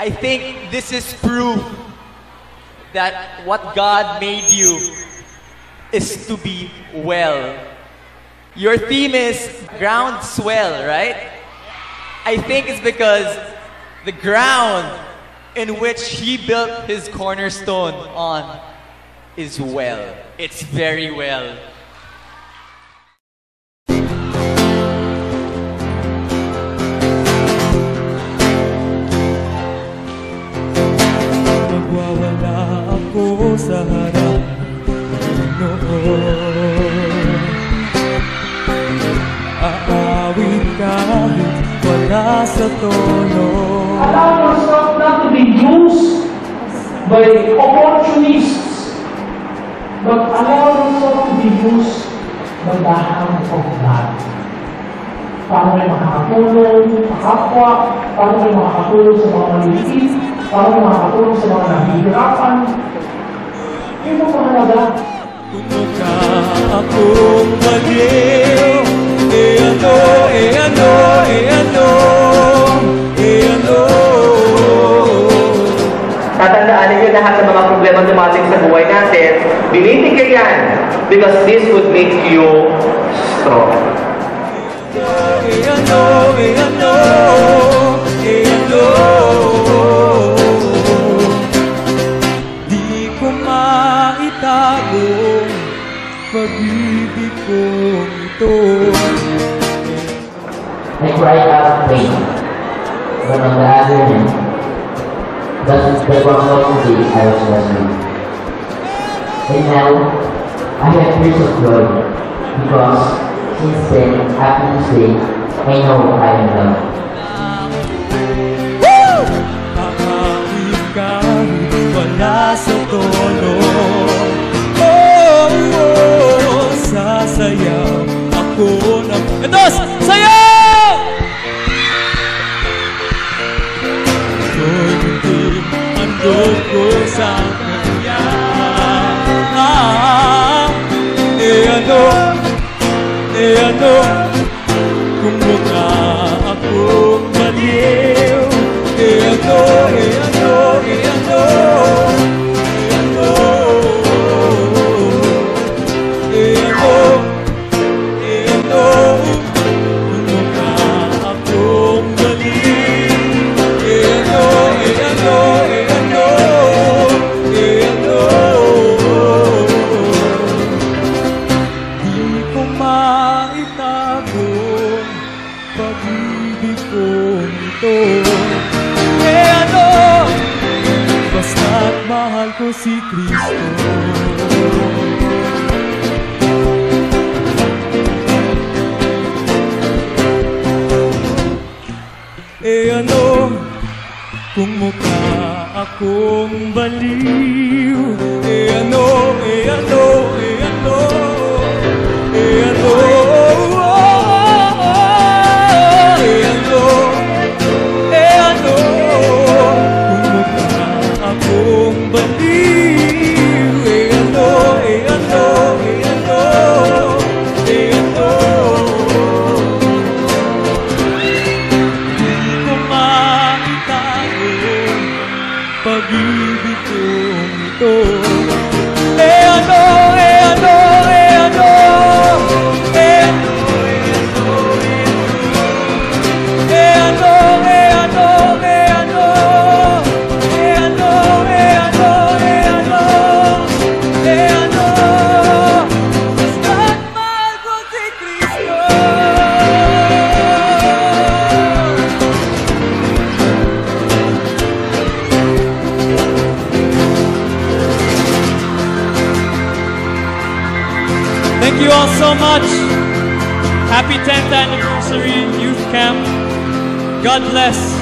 I think this is proof that what God made you is to be well. Your theme is groundswell, right? I think it's because the ground in which he built his cornerstone on is well. It's very well. Nagwawala ako sa harap noon. Aawit kahit wala sa tono. Allow yourself not to be used by opportunists, but allow yourself to be used by the hand of God. Para may makakatulong, makakapwa, para may makakatulong sa mga maliit, para may makakatulong sa mga nahihirapan. Yun ang mahalaga. Kung mukha akong baliw, e ano. Tatandaanin nyo lahat ng mga problema dumating sa buhay natin, binitigyan yan, because this would make you strong. Di ko maitago pag-ibig ko ito. I cried out of pain but on the other hand, there was only I was lonely, and now I have peace of joy because since then, happy to say, I know I am loved. Woo! Pag-awit ka, wala sa tono. Oh, sasayaw ako ng... Endos! Sayaw! Ito'y hindi ang loob ko sa kanya. Ano, kung mukha akong baliw, kung mukha akong baliw, di ko maitago pag-ibig kong ito. Basta't mahal ko si Kristo. Kung mukha akong baliw, thank you all so much. Happy 10th anniversary, youth camp. God bless.